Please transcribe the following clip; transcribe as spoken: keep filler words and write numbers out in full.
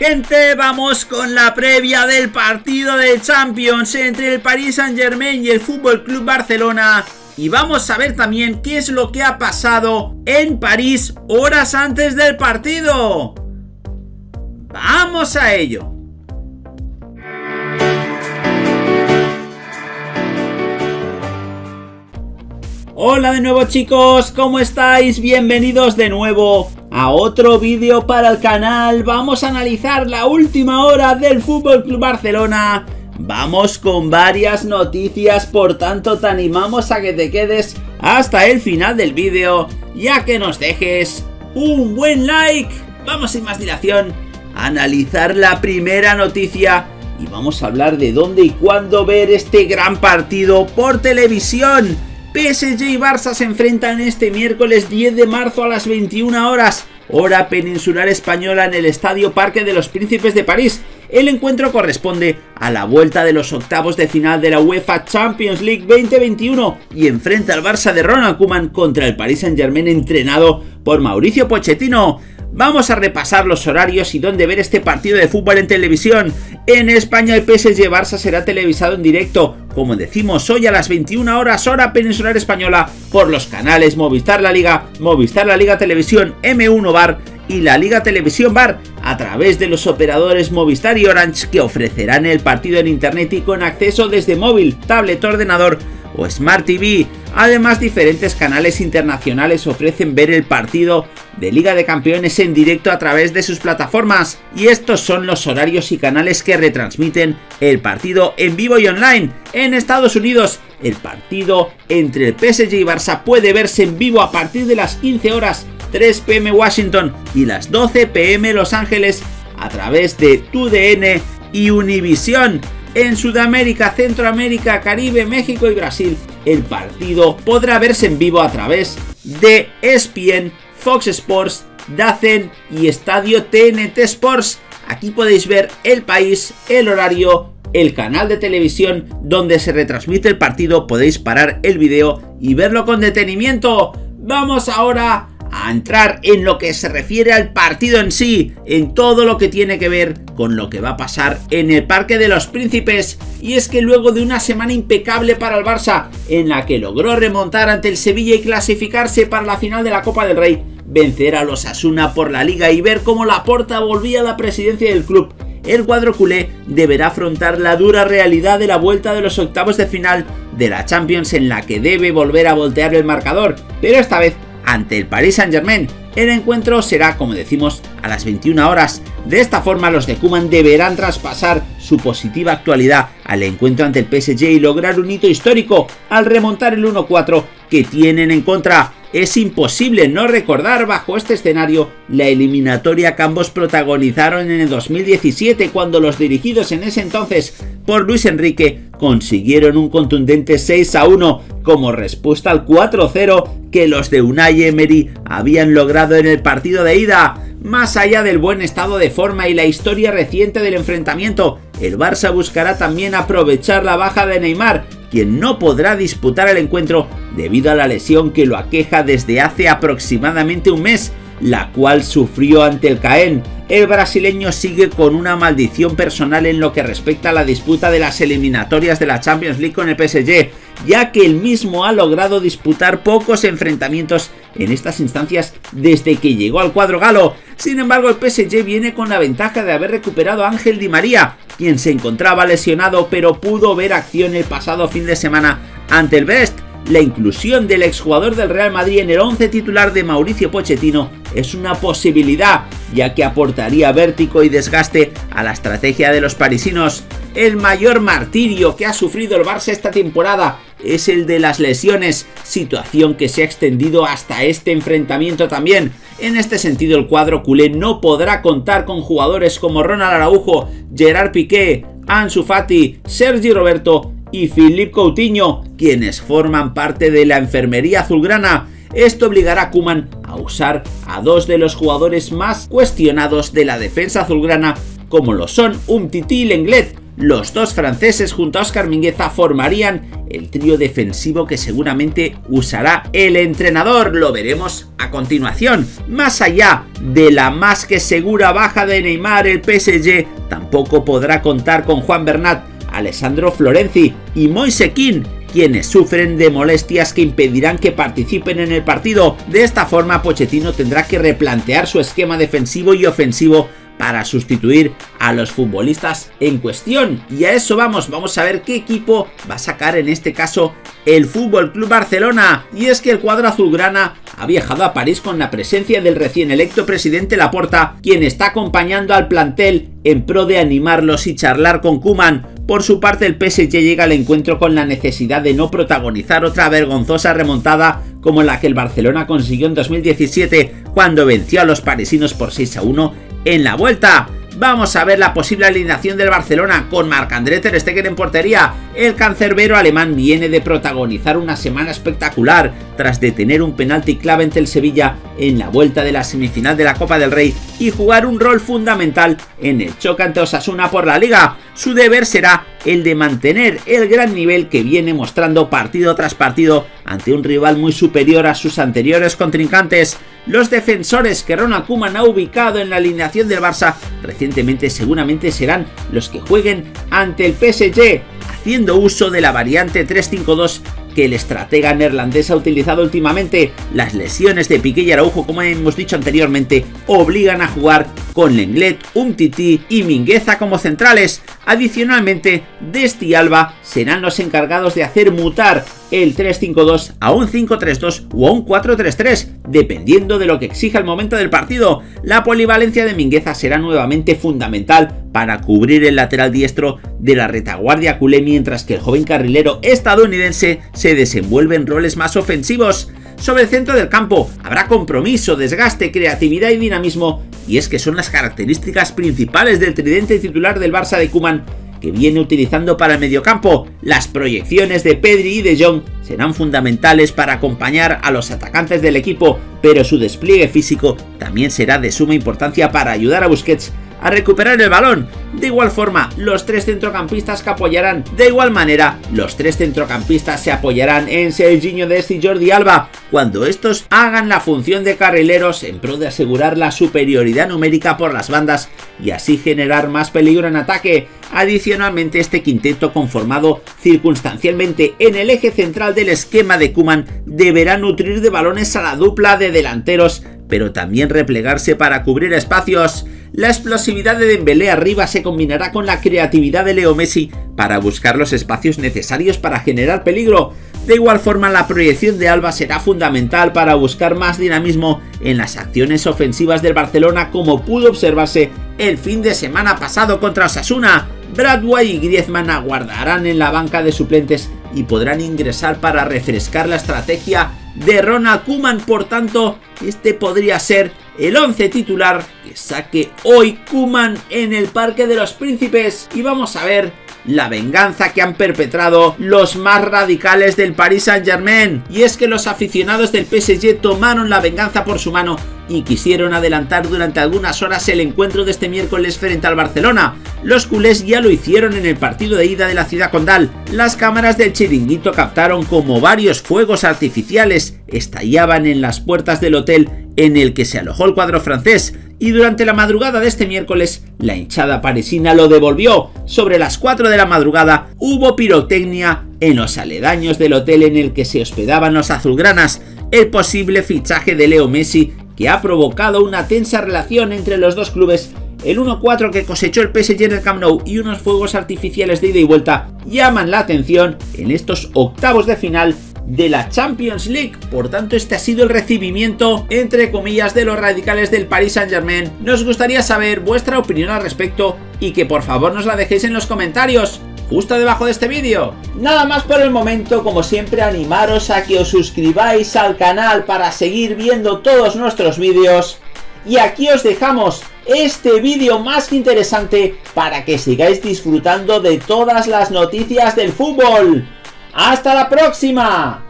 Gente, vamos con la previa del partido de Champions entre el Paris Saint Germain y el Fútbol Club Barcelona. Y vamos a ver también qué es lo que ha pasado en París horas antes del partido. ¡Vamos a ello! Hola de nuevo, chicos, ¿cómo estáis? Bienvenidos de nuevo a otro vídeo para el canal. Vamos a analizar la última hora del Fútbol Club Barcelona. Vamos con varias noticias, por tanto te animamos a que te quedes hasta el final del vídeo y a que nos dejes un buen like. Vamos sin más dilación a analizar la primera noticia y vamos a hablar de dónde y cuándo ver este gran partido por televisión. P S G y Barça se enfrentan este miércoles diez de marzo a las veintiuna horas, hora peninsular española, en el Estadio Parque de los Príncipes de París. El encuentro corresponde a la vuelta de los octavos de final de la UEFA Champions League veinte veintiuno y enfrenta al Barça de Ronald Koeman contra el Paris Saint Germain entrenado por Mauricio Pochettino. Vamos a repasar los horarios y dónde ver este partido de fútbol en televisión. En España, el P S G-Barça será televisado en directo, como decimos, hoy a las veintiuna horas, hora peninsular española, por los canales Movistar La Liga, Movistar La Liga Televisión, M uno Bar y La Liga Televisión Bar, a través de los operadores Movistar y Orange, que ofrecerán el partido en internet y con acceso desde móvil, tablet, ordenador o Smart T V. Además, diferentes canales internacionales ofrecen ver el partido de Liga de Campeones en directo a través de sus plataformas, y estos son los horarios y canales que retransmiten el partido en vivo y online. En Estados Unidos, el partido entre el P S G y Barça puede verse en vivo a partir de las quince horas, tres p m Washington, y las doce p m Los Ángeles, a través de T U D N y Univision. En Sudamérica, Centroamérica, Caribe, México y Brasil, el partido podrá verse en vivo a través de E S P N, Fox Sports, D A Z N y Estadio T N T Sports. Aquí podéis ver el país, el horario, el canal de televisión donde se retransmite el partido. Podéis parar el vídeo y verlo con detenimiento. Vamos ahora a entrar en lo que se refiere al partido en sí, en todo lo que tiene que ver con lo que va a pasar en el Parque de los Príncipes. Y es que luego de una semana impecable para el Barça, en la que logró remontar ante el Sevilla y clasificarse para la final de la Copa del Rey, vencer a los Osasuna por la Liga y ver cómo Laporta volvía a la presidencia del club, el cuadro culé deberá afrontar la dura realidad de la vuelta de los octavos de final de la Champions, en la que debe volver a voltear el marcador, pero esta vez ante el Paris Saint Germain. El encuentro será, como decimos, a las veintiuna horas. De esta forma, los de Koeman deberán traspasar su positiva actualidad al encuentro ante el P S G y lograr un hito histórico al remontar el uno cuatro que tienen en contra. Es imposible no recordar bajo este escenario la eliminatoria que ambos protagonizaron en el dos mil diecisiete, cuando los dirigidos en ese entonces por Luis Enrique consiguieron un contundente seis a uno como respuesta al cuatro cero que los de Unai Emery habían logrado en el partido de ida. Más allá del buen estado de forma y la historia reciente del enfrentamiento, el Barça buscará también aprovechar la baja de Neymar, quien no podrá disputar el encuentro debido a la lesión que lo aqueja desde hace aproximadamente un mes, la cual sufrió ante el Caen. El brasileño sigue con una maldición personal en lo que respecta a la disputa de las eliminatorias de la Champions League con el P S G, ya que él mismo ha logrado disputar pocos enfrentamientos en estas instancias desde que llegó al cuadro galo. Sin embargo, el P S G viene con la ventaja de haber recuperado a Ángel Di María, quien se encontraba lesionado pero pudo ver acción el pasado fin de semana ante el Brest. La inclusión del exjugador del Real Madrid en el once titular de Mauricio Pochettino es una posibilidad, ya que aportaría vértigo y desgaste a la estrategia de los parisinos. El mayor martirio que ha sufrido el Barça esta temporada es el de las lesiones, situación que se ha extendido hasta este enfrentamiento también. En este sentido, el cuadro culé no podrá contar con jugadores como Ronald Araujo, Gerard Piqué, Ansu Fati, Sergi Roberto y Philippe Coutinho, quienes forman parte de la enfermería azulgrana. Esto obligará a Koeman a usar a dos de los jugadores más cuestionados de la defensa azulgrana, como lo son Umtiti y Lenglet, Los dos franceses junto a Óscar Mingueza formarían el trío defensivo que seguramente usará el entrenador. Lo veremos a continuación. Más allá de la más que segura baja de Neymar, el P S G tampoco podrá contar con Juan Bernat, Alessandro Florenzi y Moise Kean, quienes sufren de molestias que impedirán que participen en el partido. De esta forma, Pochettino tendrá que replantear su esquema defensivo y ofensivo para sustituir a los futbolistas en cuestión. Y a eso vamos, vamos a ver qué equipo va a sacar en este caso el Fútbol Club Barcelona. Y es que el cuadro azulgrana ha viajado a París con la presencia del recién electo presidente Laporta, quien está acompañando al plantel en pro de animarlos y charlar con Koeman. Por su parte, el P S G llega al encuentro con la necesidad de no protagonizar otra vergonzosa remontada como la que el Barcelona consiguió en dos mil diecisiete, cuando venció a los parisinos por seis a uno en la vuelta. Vamos a ver la posible alineación del Barcelona con Marc-André ter Stegen en portería. El cancerbero alemán viene de protagonizar una semana espectacular tras detener un penalti clave ante el Sevilla en la vuelta de la semifinal de la Copa del Rey y jugar un rol fundamental en el choque ante Osasuna por la Liga. Su deber será el de mantener el gran nivel que viene mostrando partido tras partido ante un rival muy superior a sus anteriores contrincantes. Los defensores que Ronald Koeman ha ubicado en la alineación del Barça recientemente seguramente serán los que jueguen ante el P S G, haciendo uso de la variante tres cinco dos que el estratega neerlandés ha utilizado últimamente. Las lesiones de Piqué y Araujo, como hemos dicho anteriormente, obligan a jugar con Lenglet, Umtiti y Mingueza como centrales. Adicionalmente, Dest y Alba serán los encargados de hacer mutar el tres cinco dos a un cinco tres dos o a un cuatro tres tres, dependiendo de lo que exija el momento del partido. La polivalencia de Mingueza será nuevamente fundamental para cubrir el lateral diestro de la retaguardia culé, mientras que el joven carrilero estadounidense se desenvuelve en roles más ofensivos. Sobre el centro del campo habrá compromiso, desgaste, creatividad y dinamismo, y es que son las características principales del tridente titular del Barça de Koeman, que viene utilizando para el mediocampo. Las proyecciones de Pedri y De Jong serán fundamentales para acompañar a los atacantes del equipo, pero su despliegue físico también será de suma importancia para ayudar a Busquets a recuperar el balón. De igual forma, los tres centrocampistas que apoyarán. De igual manera, los tres centrocampistas se apoyarán en Serginho Dest y Jordi Alba, cuando estos hagan la función de carrileros en pro de asegurar la superioridad numérica por las bandas y así generar más peligro en ataque. Adicionalmente, este quinteto, conformado circunstancialmente en el eje central del esquema de Koeman, deberá nutrir de balones a la dupla de delanteros, pero también replegarse para cubrir espacios. La explosividad de Dembélé arriba se combinará con la creatividad de Leo Messi para buscar los espacios necesarios para generar peligro. De igual forma, la proyección de Alba será fundamental para buscar más dinamismo en las acciones ofensivas del Barcelona, como pudo observarse el fin de semana pasado contra Osasuna. Bradway y Griezmann aguardarán en la banca de suplentes y podrán ingresar para refrescar la estrategia de Ronald Koeman. Por tanto, este podría ser el once titular que saque hoy Koeman en el Parque de los Príncipes. Y vamos a ver la venganza que han perpetrado los más radicales del Paris Saint Germain. Y es que los aficionados del P S G tomaron la venganza por su mano y quisieron adelantar durante algunas horas el encuentro de este miércoles frente al Barcelona. Los culés ya lo hicieron en el partido de ida de la ciudad condal. Las cámaras del chiringuito captaron como varios fuegos artificiales estallaban en las puertas del hotel en el que se alojó el cuadro francés, y durante la madrugada de este miércoles la hinchada parisina lo devolvió. Sobre las cuatro de la madrugada hubo pirotecnia en los aledaños del hotel en el que se hospedaban los azulgranas. El posible fichaje de Leo Messi, que ha provocado una tensa relación entre los dos clubes, el uno cuatro que cosechó el P S G en el Camp Nou y unos fuegos artificiales de ida y vuelta, llaman la atención en estos octavos de final de la Champions League. Por tanto, este ha sido el recibimiento, entre comillas, de los radicales del Paris Saint Germain. Nos gustaría saber vuestra opinión al respecto y que por favor nos la dejéis en los comentarios justo debajo de este vídeo. Nada más por el momento. Como siempre, animaros a que os suscribáis al canal para seguir viendo todos nuestros vídeos. Y aquí os dejamos este vídeo más que interesante para que sigáis disfrutando de todas las noticias del fútbol. ¡Hasta la próxima!